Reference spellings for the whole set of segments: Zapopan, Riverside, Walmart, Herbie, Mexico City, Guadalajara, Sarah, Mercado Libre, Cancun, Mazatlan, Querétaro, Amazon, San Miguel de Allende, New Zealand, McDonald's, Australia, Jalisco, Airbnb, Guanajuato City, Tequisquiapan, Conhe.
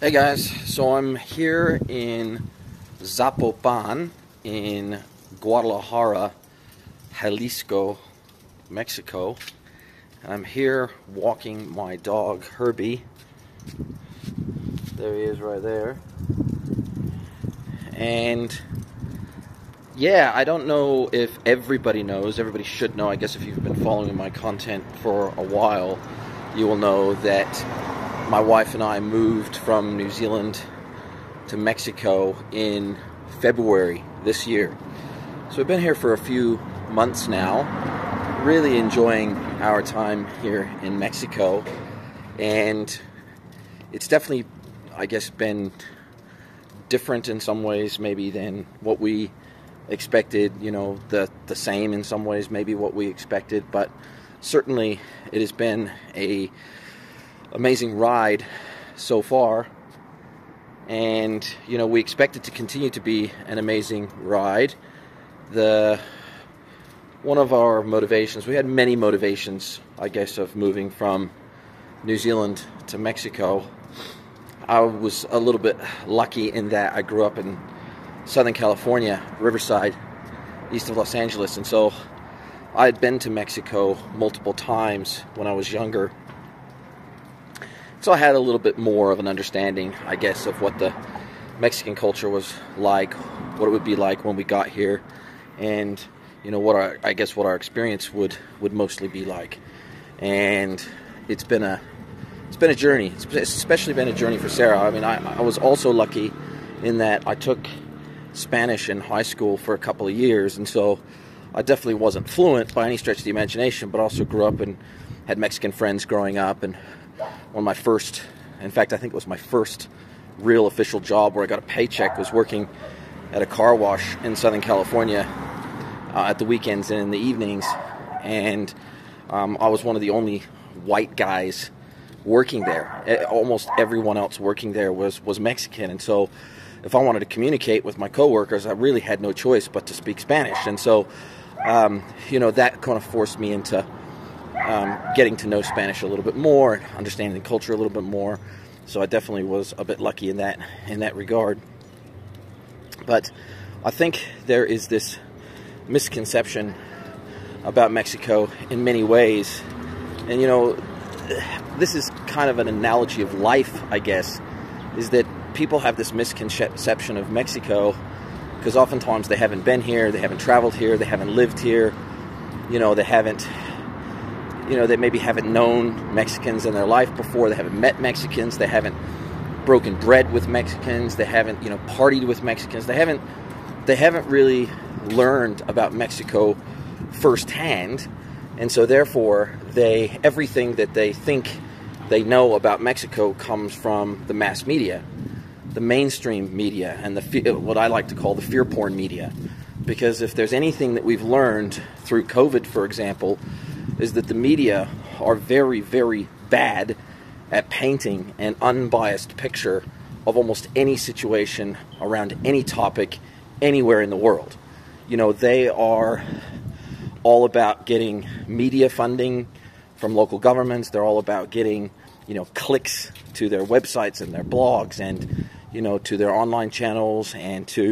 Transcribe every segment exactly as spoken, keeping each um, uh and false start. Hey guys, so I'm here in Zapopan in Guadalajara, Jalisco, Mexico, and I'm here walking my dog Herbie. There he is right there. And yeah, I don't know if everybody knows, everybody should know, I guess if you've been following my content for a while, you will know that my wife and I moved from New Zealand to Mexico in February this year. So we've been here for a few months now, really enjoying our time here in Mexico. And it's definitely, I guess, been different in some ways maybe than what we expected, you know, the, the same in some ways maybe what we expected, but certainly it has been a amazing ride so far, and you know, we expect it to continue to be an amazing ride. The one of our motivations, we had many motivations, I guess, of moving from New Zealand to Mexico. I was a little bit lucky in that I grew up in Southern California, Riverside, east of Los Angeles, and so I had been to Mexico multiple times when I was younger. So I had a little bit more of an understanding, I guess, of what the Mexican culture was like, what it would be like when we got here, and you know what our, I guess what our experience would would mostly be like. And it's been a it's been a journey. It's especially been a journey for Sarah. I mean, I, I was also lucky in that I took Spanish in high school for a couple of years, and so I definitely wasn't fluent by any stretch of the imagination, but also grew up and had Mexican friends growing up. And one of my first, in fact, I think it was my first real official job where I got a paycheck, was working at a car wash in Southern California uh, at the weekends and in the evenings. And um, I was one of the only white guys working there. Almost everyone else working there was, was Mexican. And so if I wanted to communicate with my coworkers, I really had no choice but to speak Spanish. And so, um, you know, that kind of forced me into Um, getting to know Spanish a little bit more, and understanding the culture a little bit more. So I definitely was a bit lucky in that in that regard. But I think there is this misconception about Mexico in many ways. And you know, this is kind of an analogy of life, I guess, is that people have this misconception of Mexico because oftentimes they haven't been here, they haven't traveled here, they haven't lived here, you know, they haven't You know, they maybe haven't known Mexicans in their life before. They haven't met Mexicans. They haven't broken bread with Mexicans. They haven't, you know, partied with Mexicans. They haven't, they haven't really learned about Mexico firsthand. And so therefore, they, everything that they think they know about Mexico comes from the mass media, the mainstream media, and the what I like to call the fear porn media. Because if there's anything that we've learned through COVID, for example, is that the media are very, very bad at painting an unbiased picture of almost any situation around any topic anywhere in the world. You know, they are all about getting media funding from local governments. They're all about getting, you know, clicks to their websites and their blogs and, you know, to their online channels and to,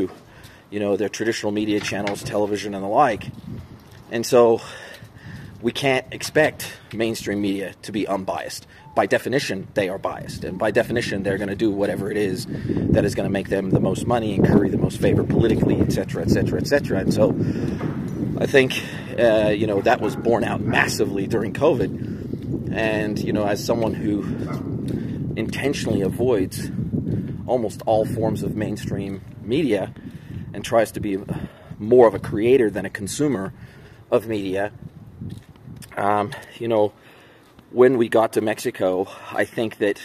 you know, their traditional media channels, television and the like. And so we can't expect mainstream media to be unbiased. By definition, they are biased. And by definition, they're going to do whatever it is that is going to make them the most money and curry the most favor politically, et cetera, et cetera, et cetera. And so I think, uh, you know, that was borne out massively during COVID. And, you know, as someone who intentionally avoids almost all forms of mainstream media and tries to be more of a creator than a consumer of media, Um, you know, when we got to Mexico, I think that,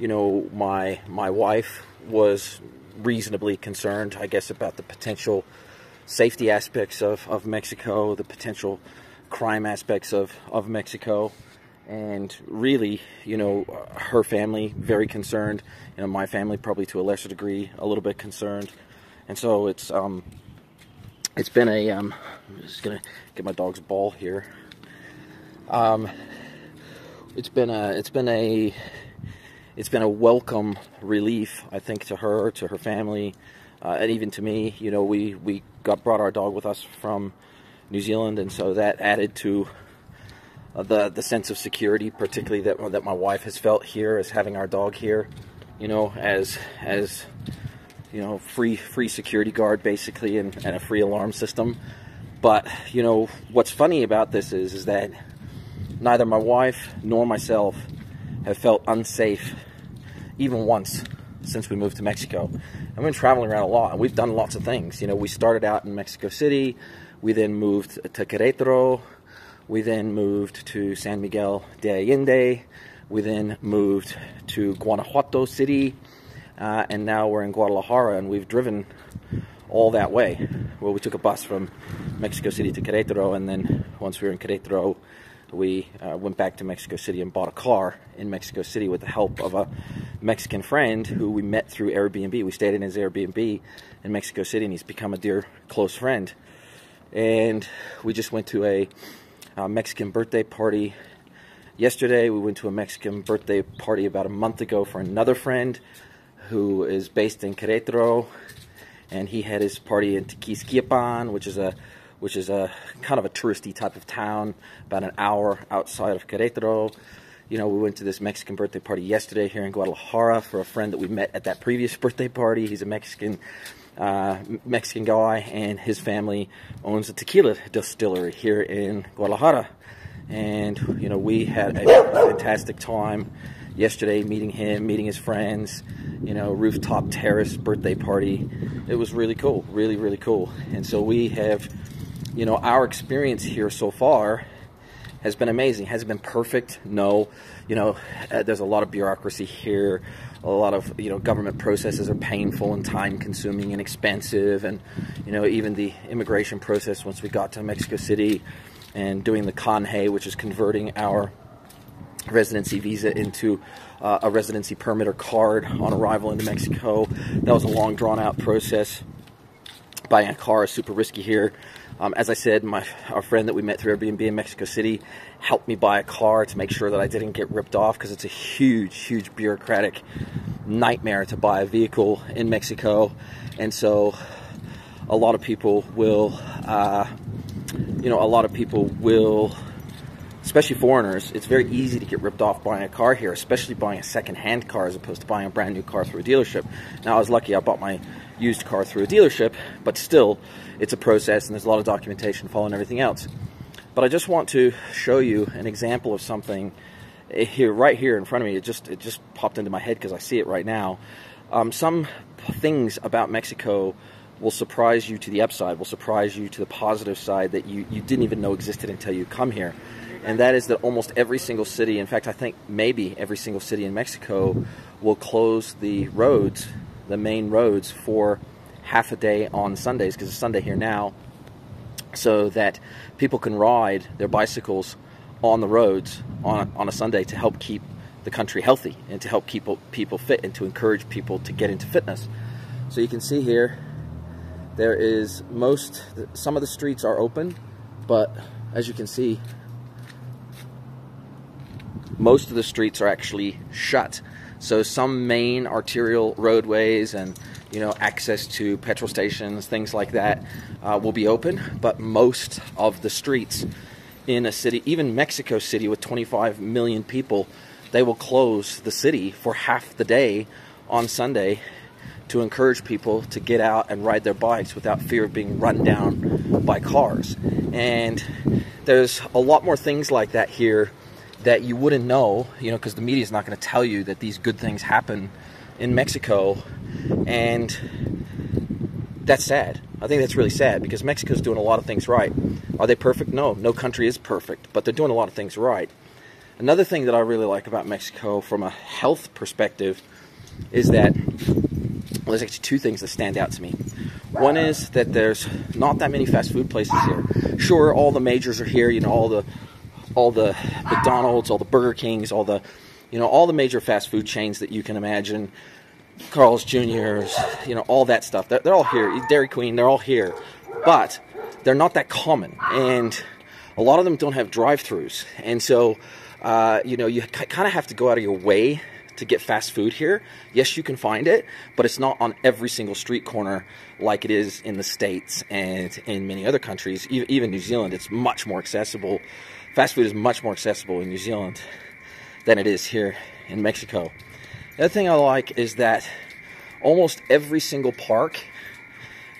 you know, my my wife was reasonably concerned, I guess, about the potential safety aspects of, of Mexico, the potential crime aspects of, of Mexico. And really, you know, her family, very concerned. You know, my family probably to a lesser degree, a little bit concerned. And so it's, um, it's been a, um, I'm just going to get my dog's ball here. Um, it's been a, it's been a, it's been a welcome relief, I think, to her, to her family, uh, and even to me. You know, we, we got brought our dog with us from New Zealand, and so that added to uh, the, the sense of security, particularly that, that my wife has felt here, as having our dog here, you know, as, as you know, free, free security guard, basically, and, and a free alarm system. But, you know, what's funny about this is, is that neither my wife nor myself have felt unsafe even once since we moved to Mexico. I've been traveling around a lot, and we've done lots of things. You know, we started out in Mexico City. We then moved to Querétaro. We then moved to San Miguel de Allende. We then moved to Guanajuato City. Uh, and now we're in Guadalajara, and we've driven all that way. Well, we took a bus from Mexico City to Querétaro, and then once we were in Querétaro, we uh, went back to Mexico City and bought a car in Mexico City with the help of a Mexican friend who we met through Airbnb. We stayed in his Airbnb in Mexico City, and he's become a dear, close friend. And we just went to a, a Mexican birthday party yesterday. We went to a Mexican birthday party about a month ago for another friend who is based in Querétaro, and he had his party in Tequisquiapan, which is a which is a kind of a touristy type of town, about an hour outside of Querétaro. You know, we went to this Mexican birthday party yesterday here in Guadalajara for a friend that we met at that previous birthday party. He's a Mexican uh, Mexican guy, and his family owns a tequila distillery here in Guadalajara. And, you know, we had a fantastic time yesterday meeting him, meeting his friends, you know, rooftop terrace birthday party. It was really cool, really, really cool. And so we have... You know, our experience here so far has been amazing. Has it been perfect? No. You know, uh, there's a lot of bureaucracy here. A lot of, you know, government processes are painful and time-consuming and expensive. And, you know, even the immigration process once we got to Mexico City and doing the Conhe, which is converting our residency visa into uh, a residency permit or card on arrival into Mexico. That was a long, drawn-out process. Buying a car is super risky here. Um, as I said, my our friend that we met through Airbnb in Mexico City helped me buy a car to make sure that I didn't get ripped off, because it's a huge, huge bureaucratic nightmare to buy a vehicle in Mexico. And so a lot of people will, uh, you know, a lot of people will, especially foreigners, it's very easy to get ripped off buying a car here, especially buying a second-hand car as opposed to buying a brand-new car through a dealership. Now, I was lucky. I bought my used car through a dealership, but still, it's a process, and there's a lot of documentation following everything else. But I just want to show you an example of something here, right here in front of me. It just it just popped into my head because I see it right now. Um, some things about Mexico will surprise you to the upside, will surprise you to the positive side that you, you didn't even know existed until you come here. And that is that almost every single city, in fact, I think maybe every single city in Mexico will close the roads, the main roads, for half a day on Sundays, because it's Sunday here now, so that people can ride their bicycles on the roads on, on a Sunday to help keep the country healthy and to help keep people, people fit and to encourage people to get into fitness. So you can see here, there is most, some of the streets are open, but as you can see, most of the streets are actually shut. So some main arterial roadways and, you know, access to petrol stations, things like that, uh, will be open. But most of the streets in a city, even Mexico City with twenty-five million people, they will close the city for half the day on Sunday to encourage people to get out and ride their bikes without fear of being run down by cars. And there's a lot more things like that here that you wouldn't know, you know, because the media is not going to tell you that these good things happen in Mexico. And that's sad. I think that's really sad, because Mexico's doing a lot of things right. Are they perfect? No, no country is perfect, but they're doing a lot of things right. Another thing that I really like about Mexico from a health perspective is that, well, there's actually two things that stand out to me. One is that there's not that many fast food places here. Sure, all the majors are here, you know, all the all the McDonald's, all the Burger Kings, all the, you know, all the major fast food chains that you can imagine, Carl's Junior's, you know, all that stuff. They're, they're all here. Dairy Queen, they're all here. But they're not that common. And a lot of them don't have drive-thrus. And so, uh, you know, you kind of have to go out of your way to get fast food here. Yes, you can find it, but it's not on every single street corner like it is in the States and in many other countries. Even New Zealand, it's much more accessible. Fast food is much more accessible in New Zealand than it is here in Mexico. The other thing I like is that almost every single park,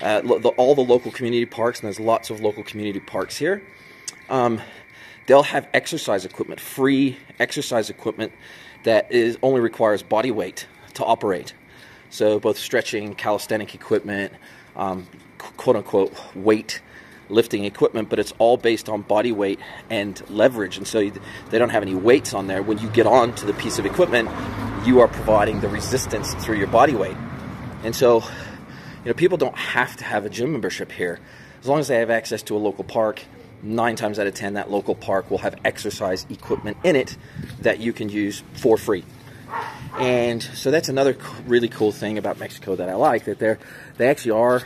uh, the, all the local community parks, and there's lots of local community parks here, um, they'll have exercise equipment, free exercise equipment that is only requires body weight to operate. So both stretching, calisthenic equipment, um, quote-unquote weight lifting equipment, but it's all based on body weight and leverage, and so you, they don't have any weights on there. When you get on to the piece of equipment, you are providing the resistance through your body weight. And so, you know, people don't have to have a gym membership here. As long as they have access to a local park, nine times out of ten, that local park will have exercise equipment in it that you can use for free. And so that's another really cool thing about Mexico that I like, that they're, they actually are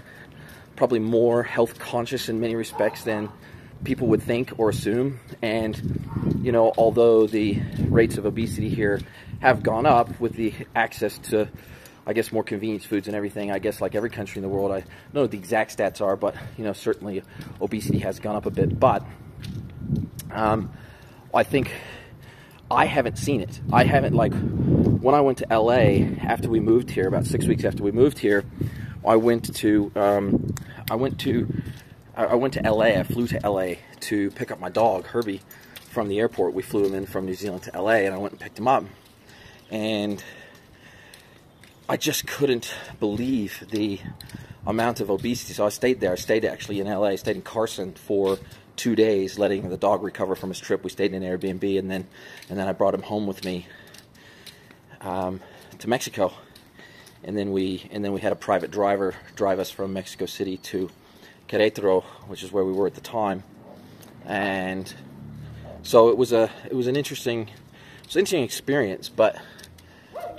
probably more health conscious in many respects than people would think or assume. And, you know, although the rates of obesity here have gone up with the access to, I guess, more convenience foods and everything, I guess like every country in the world, I don't know what the exact stats are, but, you know, certainly obesity has gone up a bit. But um, I think I haven't seen it. I haven't, like, when I went to L A after we moved here, about six weeks after we moved here, I went to, um, I went to, I went to L A, I flew to L A to pick up my dog, Herbie, from the airport. We flew him in from New Zealand to L A, and I went and picked him up. And I just couldn't believe the amount of obesity. So I stayed there. I stayed actually in L A, I stayed in Carson for two days, letting the dog recover from his trip. We stayed in an Airbnb, and then, and then I brought him home with me um, to Mexico. And then we, and then we had a private driver drive us from Mexico City to Querétaro, which is where we were at the time. And so it was a, it was an interesting, it was an interesting experience. But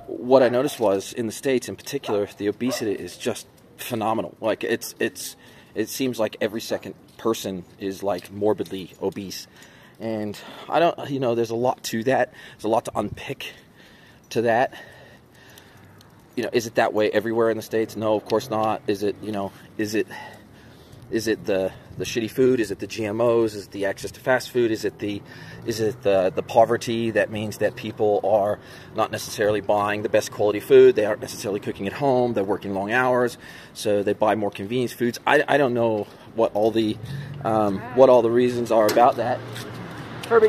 what I noticed was, in the States in particular, the obesity is just phenomenal. Like, it's, it's, it seems like every second person is like morbidly obese. And I don't, you know, there's a lot to that. There's a lot to unpick to that. You know, is it that way everywhere in the States? No, of course not. Is it, you know, is it, Is it the, the shitty food? Is it the G M Os? Is it the access to fast food? Is it the is it the, the poverty? That means that people are not necessarily buying the best quality food. They aren't necessarily cooking at home. They're working long hours, so they buy more convenience foods. I, I don't know what all the um, what all the reasons are about that. Herbie,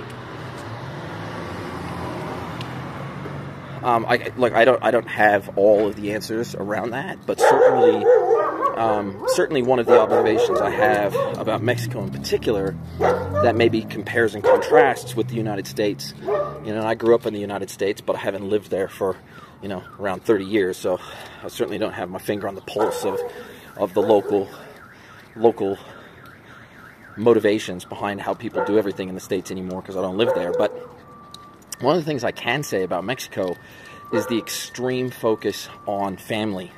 um, I like I don't I don't have all of the answers around that, but certainly. Um, certainly one of the observations I have about Mexico in particular that maybe compares and contrasts with the United States. You know, I grew up in the United States, but I haven't lived there for, you know, around thirty years. So I certainly don't have my finger on the pulse of, of the local, local motivations behind how people do everything in the States anymore, because I don't live there. But one of the things I can say about Mexico is the extreme focus on family.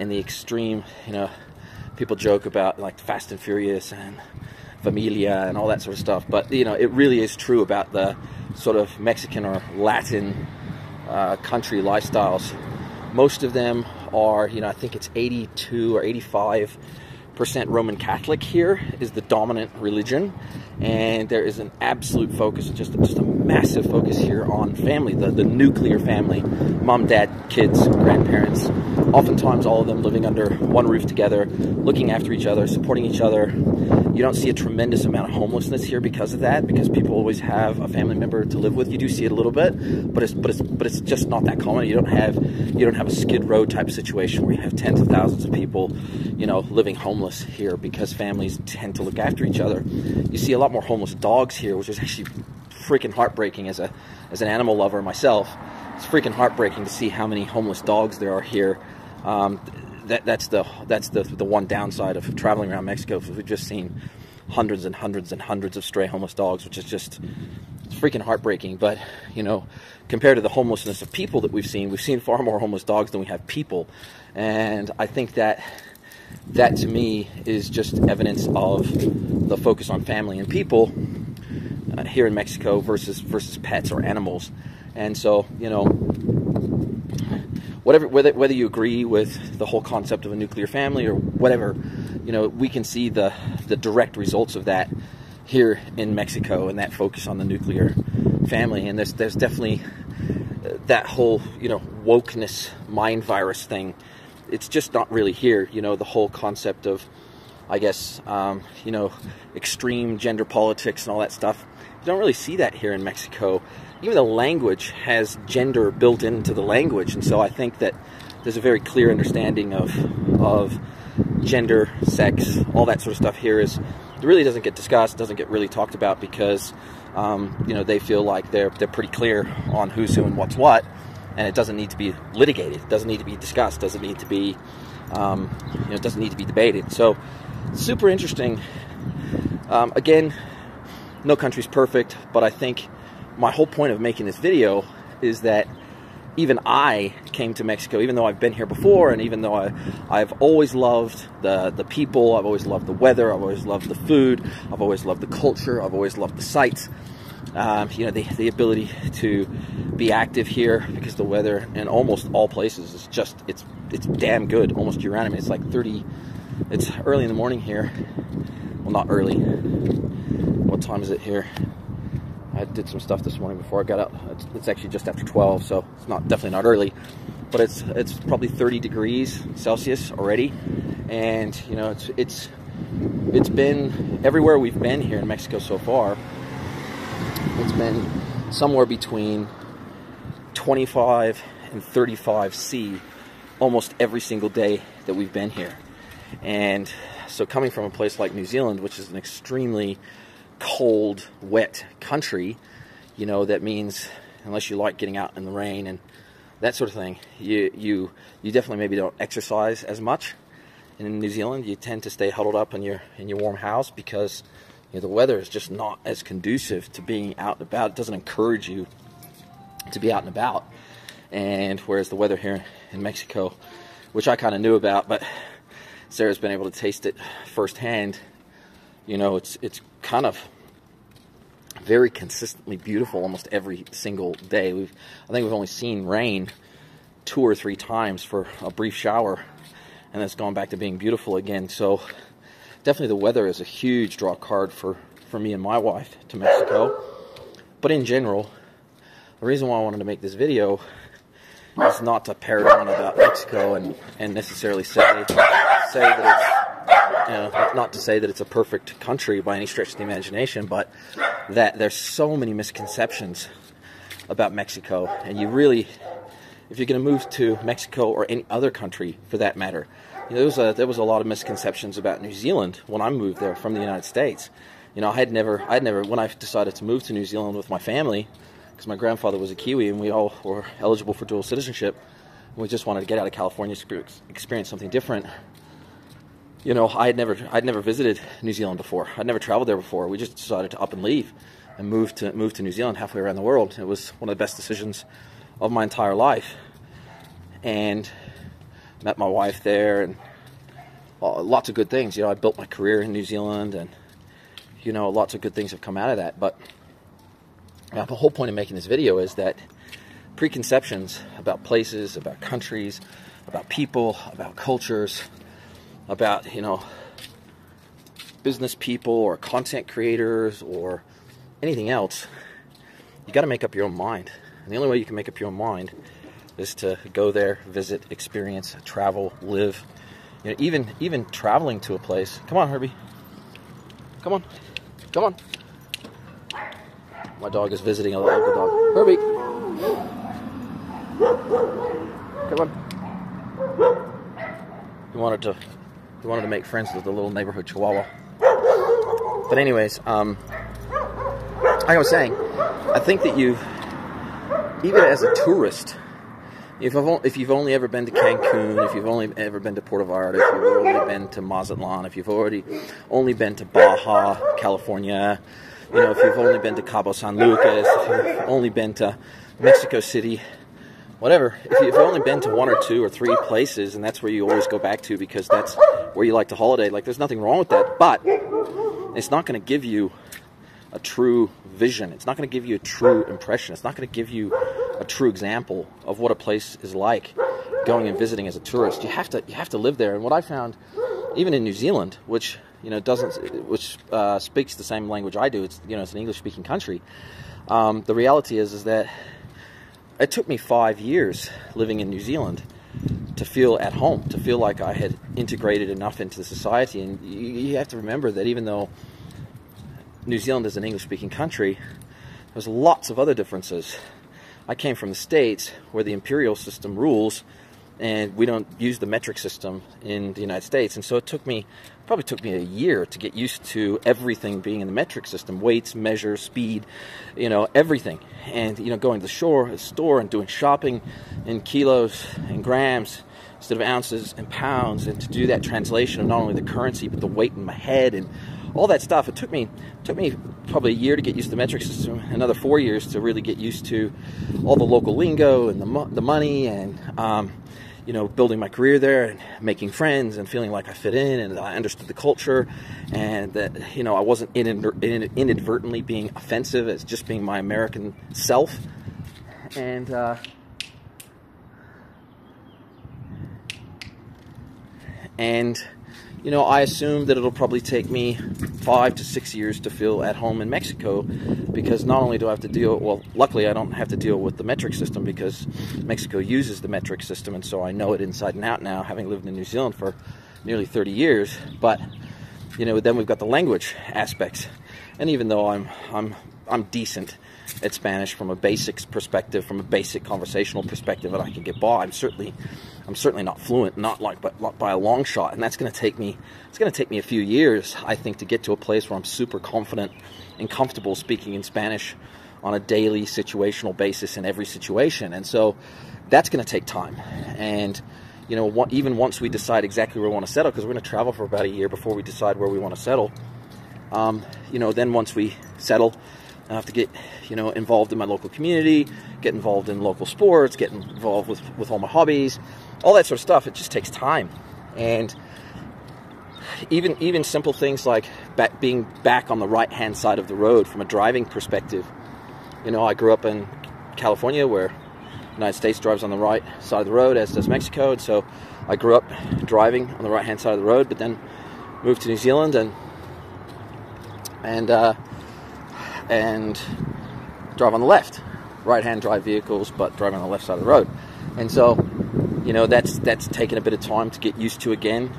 And the extreme, you know, people joke about like Fast and Furious and familia and all that sort of stuff. But, you know, it really is true about the sort of Mexican or Latin uh, country lifestyles. Most of them are, you know, I think it's eighty-two or eighty-five percent Roman Catholic here is the dominant religion. And there is an absolute focus, just, just a massive focus here on family, the, the nuclear family, mom, dad, kids, grandparents. Oftentimes all of them living under one roof together, looking after each other, supporting each other. You don't see a tremendous amount of homelessness here because of that, because people always have a family member to live with. You do see it a little bit, but it's but it's but it's just not that common. You don't have you don't have a Skid Row type situation where you have tens of thousands of people, you know, living homeless here because families tend to look after each other. You see a lot more homeless dogs here, which is actually freaking heartbreaking as a as an animal lover myself. It's freaking heartbreaking to see how many homeless dogs there are here. Um, that, that's the that's the, the one downside of traveling around Mexico. We've just seen hundreds and hundreds and hundreds of stray homeless dogs, which is just freaking heartbreaking. But, you know, compared to the homelessness of people that we've seen, we've seen far more homeless dogs than we have people. And I think that that to me is just evidence of the focus on family and people uh, here in Mexico versus versus pets or animals. And so, you know, whatever, whether, whether you agree with the whole concept of a nuclear family or whatever, you know, we can see the, the direct results of that here in Mexico, and that focus on the nuclear family. And there's, there's definitely that whole, you know, wokeness, mind virus thing. It's just not really here, you know, the whole concept of, I guess, um, you know, extreme gender politics and all that stuff. You don't really see that here in Mexico. Even the language has gender built into the language, and so I think that there's a very clear understanding of of gender, sex, all that sort of stuff here is it really doesn't get discussed, doesn't get really talked about, because um, you know, they feel like they're they're pretty clear on who's who and what's what, and it doesn't need to be litigated, it doesn't need to be discussed, doesn't need to be um, you know, it doesn't need to be debated. So super interesting. Um, again, no country's perfect, but I think my whole point of making this video is that even I came to Mexico, even though I've been here before, and even though I, I've always loved the, the people, I've always loved the weather, I've always loved the food, I've always loved the culture, I've always loved the sights, um, you know, the, the ability to be active here, because the weather in almost all places is just, it's it's damn good almost year round. I mean, it's like thirty, it's early in the morning here. Well, not early. What time is it here? I did some stuff this morning before I got up. It's, it's actually just after twelve, so it's not definitely not early, but it's it's probably thirty degrees Celsius already, and you know, it's it's it's been everywhere we've been here in Mexico so far. It's been somewhere between twenty-five and thirty-five C almost every single day that we've been here, and so coming from a place like New Zealand, which is an extremely cold, wet country, you know, that means unless you like getting out in the rain and that sort of thing, you you you definitely maybe don't exercise as much. And in New Zealand, you tend to stay huddled up in your in your warm house, because you know, the weather is just not as conducive to being out and about. It doesn't encourage you to be out and about. And whereas the weather here in Mexico, which I kind of knew about, but Sarah's been able to taste it firsthand, you know, it's it's kind of very consistently beautiful almost every single day. We've I think we've only seen rain two or three times for a brief shower, and it's gone back to being beautiful again. So definitely the weather is a huge draw card for, for me and my wife to Mexico. But in general, the reason why I wanted to make this video is not to parrot on about Mexico and, and necessarily say say that it's You know, not to say that it's a perfect country by any stretch of the imagination, but that there's so many misconceptions about Mexico. And you really, if you're going to move to Mexico or any other country for that matter, you know, there was a, there was a lot of misconceptions about New Zealand when I moved there from the United States. You know, I had never, I had never, when I decided to move to New Zealand with my family, because my grandfather was a Kiwi and we all were eligible for dual citizenship, and we just wanted to get out of California, experience something different. You know, I had never, I'd never visited New Zealand before. I'd never traveled there before. We just decided to up and leave and move to move to New Zealand, halfway around the world. It was one of the best decisions of my entire life. And met my wife there, and uh, lots of good things. You know, I built my career in New Zealand, and you know, lots of good things have come out of that. But you know, the whole point of making this video is that preconceptions about places, about countries, about people, about cultures, about, you know, business people or content creators or anything else, you got to make up your own mind. And the only way you can make up your own mind is to go there, visit, experience, travel, live. You know, even even traveling to a place. Come on, Herbie. Come on. Come on. My dog is visiting a local dog. Herbie. Come on. You wanted to... We wanted to make friends with the little neighborhood chihuahua. But anyways, um, like I was saying, I think that you, even as a tourist, if, I've, if you've only ever been to Cancun, if you've only ever been to Puerto Vallarta, if you've already been to Mazatlan, if you've already only been to Baja, California, you know, if you've only been to Cabo San Lucas, if you've only been to Mexico City, whatever, if you've only been to one or two or three places, and that's where you always go back to because that's where you like to holiday, like there's nothing wrong with that, but it's not going to give you a true vision. It's not going to give you a true impression. It's not going to give you a true example of what a place is like. going and visiting as a tourist. You have to you have to live there. And what I found, even in New Zealand, which you know doesn't, which uh, speaks the same language I do. It's you know it's an English speaking country. Um, the reality is is that it took me five years living in New Zealand to feel at home, to feel like I had integrated enough into the society. And you, you have to remember that even though New Zealand is an English-speaking country, there's lots of other differences. I came from the States, where the imperial system rules, and we don't use the metric system in the United States. And so it took me, probably took me a year to get used to everything being in the metric system: weights, measures, speed, you know, everything. And, you know, going to the shore, the store and doing shopping in kilos and grams instead of ounces and pounds, and to do that translation of not only the currency, but the weight in my head and all that stuff. It took me, took me probably a year to get used to the metric system, another four years to really get used to all the local lingo and the, mo the money and, um, you know, building my career there and making friends and feeling like I fit in and that I understood the culture and that, you know, I wasn't inadvertently being offensive as just being my American self. And, uh, and, you know, I assume that it'll probably take me five to six years to feel at home in Mexico, because not only do I have to deal, well, luckily I don't have to deal with the metric system because Mexico uses the metric system, and so I know it inside and out now, having lived in New Zealand for nearly thirty years. But, you know, then we've got the language aspects. And even though I'm, I'm, I'm decent at Spanish from a basics perspective, from a basic conversational perspective, that I can get by, I'm certainly, I'm certainly not fluent, not like but by a long shot. And that's going to take me, it's going to take me a few years, I think, to get to a place where I'm super confident and comfortable speaking in Spanish on a daily situational basis in every situation. And so that's going to take time. And you know, what, even once we decide exactly where we want to settle, because we're going to travel for about a year before we decide where we want to settle. Um, you know, then once we settle, I have to get, you know, involved in my local community, get involved in local sports, get involved with, with all my hobbies, all that sort of stuff. It just takes time. And even, even simple things like back, being back on the right-hand side of the road from a driving perspective. You know, I grew up in California, where the United States drives on the right side of the road, as does Mexico. And so I grew up driving on the right-hand side of the road, but then moved to New Zealand and and uh, and drive on the left, right-hand drive vehicles, but driving on the left side of the road. And so, you know, that's that's taken a bit of time to get used to again.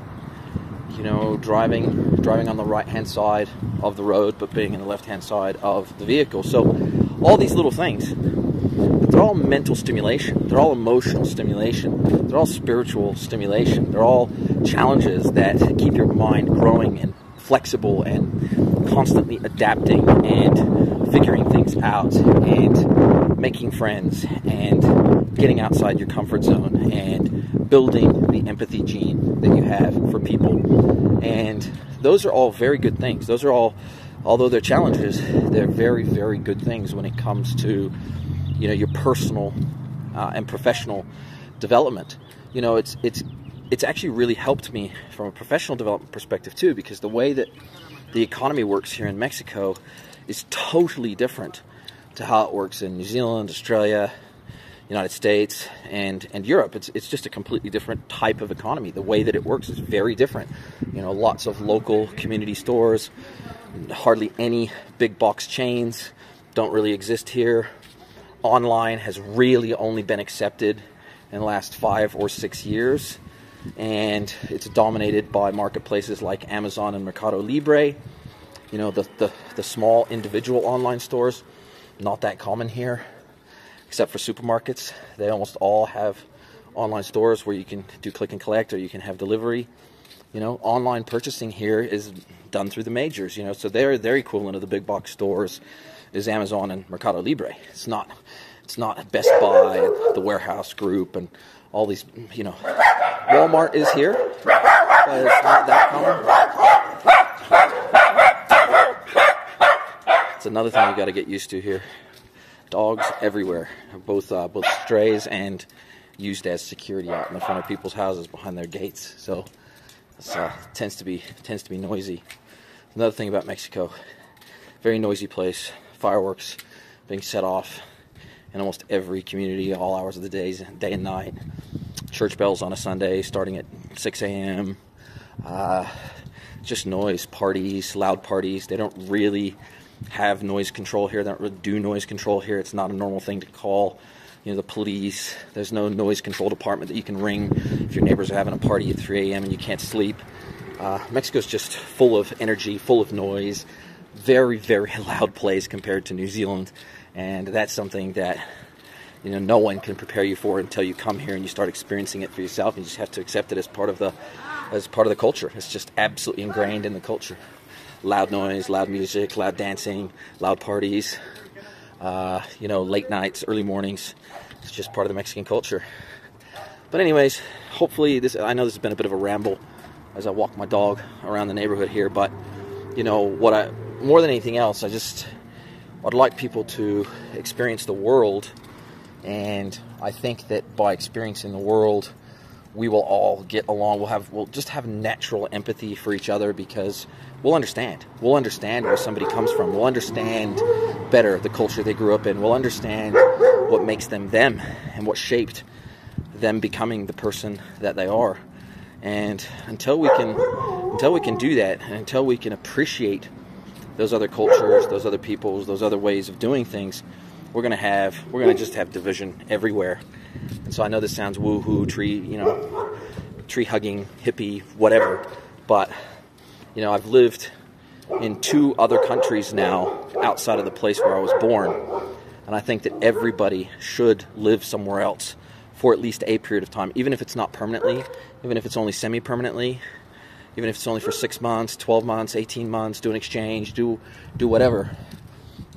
You know, driving driving on the right-hand side of the road, but being in the left-hand side of the vehicle. So, all these little things, they're all mental stimulation. They're all emotional stimulation. They're all spiritual stimulation. They're all challenges that keep your mind growing and flexible and constantly adapting and figuring things out and making friends and getting outside your comfort zone and building the empathy gene that you have for people. And those are all very good things. Those are all, although they're challenges, they're very, very good things when it comes to, you know, your personal uh, and professional development. You know, it's, it's, it's actually really helped me from a professional development perspective too, because the way that the economy works here in Mexico is totally different to how it works in New Zealand, Australia, United States, and, and Europe. It's, it's just a completely different type of economy. The way that it works is very different. You know, lots of local community stores, hardly any big box chains don't really exist here. Online has really only been accepted in the last five or six years. And it's dominated by marketplaces like Amazon and Mercado Libre. You know, the, the, the small individual online stores, not that common here, except for supermarkets. They almost all have online stores where you can do click and collect, or you can have delivery. You know, online purchasing here is done through the majors, you know, so they're their equivalent of the big box stores is Amazon and Mercado Libre. It's not, it's not Best Buy, and the Warehouse Group, and all these, you know. Walmart is here, but it's not that common. It's another thing you got to get used to here. Dogs everywhere, both uh, both strays and used as security out in the front of people's houses, behind their gates. So it uh, tends to be tends to be noisy. Another thing about Mexico, very noisy place. Fireworks being set off in almost every community, all hours of the days, day and night. church bells on a Sunday starting at six a m Uh, just noise, parties, loud parties. They don't really have noise control here. They don't really do noise control here. It's not a normal thing to call, you know, the police. There's no noise control department that you can ring if your neighbors are having a party at three a m and you can't sleep. Uh, Mexico's just full of energy, full of noise, very, very loud place compared to New Zealand. And that's something that, you know, no one can prepare you for until you come here and you start experiencing it for yourself. You just have to accept it as part of the, as part of the culture. It's just absolutely ingrained in the culture. Loud noise, loud music, loud dancing, loud parties, uh, you know, late nights, early mornings. It's just part of the Mexican culture. But anyways, hopefully this, I know this has been a bit of a ramble as I walk my dog around the neighborhood here, but you know, what I, more than anything else, I just, I'd like people to experience the world. And I think that by experiencing the world, we will all get along. We'll have, we'll just have natural empathy for each other because we'll understand. We'll understand where somebody comes from. We'll understand better the culture they grew up in. We'll understand what makes them them and what shaped them becoming the person that they are. And until we can, until we can do that, and until we can appreciate those other cultures, those other peoples, those other ways of doing things, we're gonna have, we're gonna just have division everywhere. And so I know this sounds woo-hoo, tree, you know, tree hugging, hippie, whatever. But you know, I've lived in two other countries now outside of the place where I was born, and I think that everybody should live somewhere else for at least a period of time, even if it's not permanently, even if it's only semi-permanently, even if it's only for six months, twelve months, eighteen months. Do an exchange, do do whatever.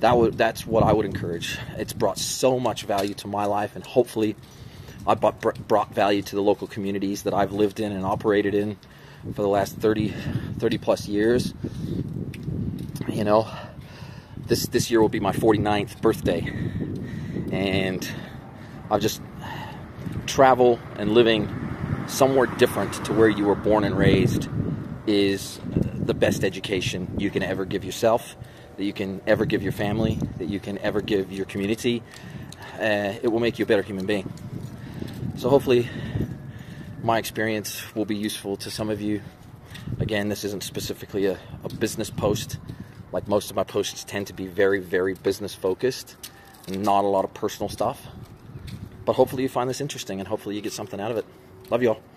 That would, that's what I would encourage. It's brought so much value to my life, and hopefully I brought, brought value to the local communities that I've lived in and operated in for the last thirty, thirty plus years. You know, this, this year will be my forty-ninth birthday, and I've just travel and living somewhere different to where you were born and raised is the best education you can ever give yourself, that you can ever give your family, that you can ever give your community. Uh, it will make you a better human being. So hopefully my experience will be useful to some of you. Again, this isn't specifically a, a business post. Like most of my posts tend to be very, very business focused, and not a lot of personal stuff. But hopefully you find this interesting, and hopefully you get something out of it. Love you all.